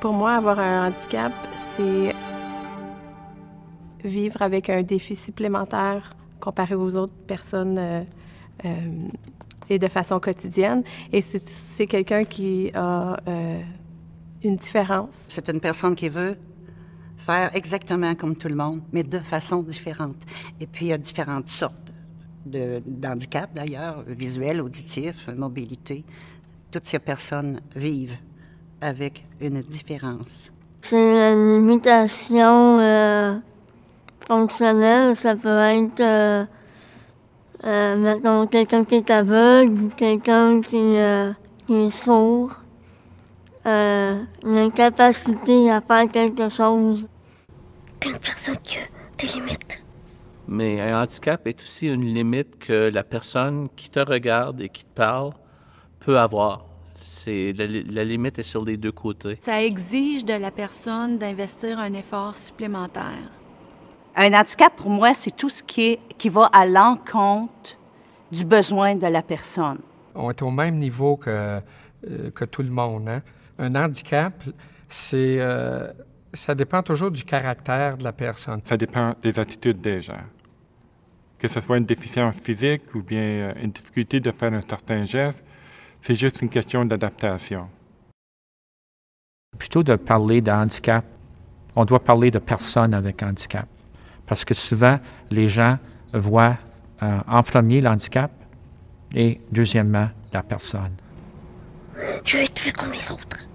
Pour moi, avoir un handicap, c'est vivre avec un défi supplémentaire comparé aux autres personnes et de façon quotidienne. Et c'est quelqu'un qui a une différence. C'est une personne qui veut faire exactement comme tout le monde, mais de façon différente. Et puis, il y a différentes sortes d'handicap, d'ailleurs, visuel, auditif, mobilité. Toutes ces personnes vivent avec une différence. C'est une limitation fonctionnelle. Ça peut être, mettons, quelqu'un qui est aveugle, quelqu'un qui est sourd. Une capacité à faire quelque chose. Une personne qui a des limites. Mais un handicap est aussi une limite que la personne qui te regarde et qui te parle peut avoir. La limite est sur les deux côtés. Ça exige de la personne d'investir un effort supplémentaire. Un handicap, pour moi, c'est tout ce qui va à l'encontre du besoin de la personne. On est au même niveau que tout le monde, hein? Un handicap, c'est, ça dépend toujours du caractère de la personne. Ça dépend des attitudes des gens. Que ce soit une déficience physique ou bien une difficulté de faire un certain geste, c'est juste une question d'adaptation. Plutôt de parler de handicap, on doit parler de personnes avec handicap. Parce que souvent, les gens voient en premier l'handicap et deuxièmement, la personne. Je vais être vu comme les autres.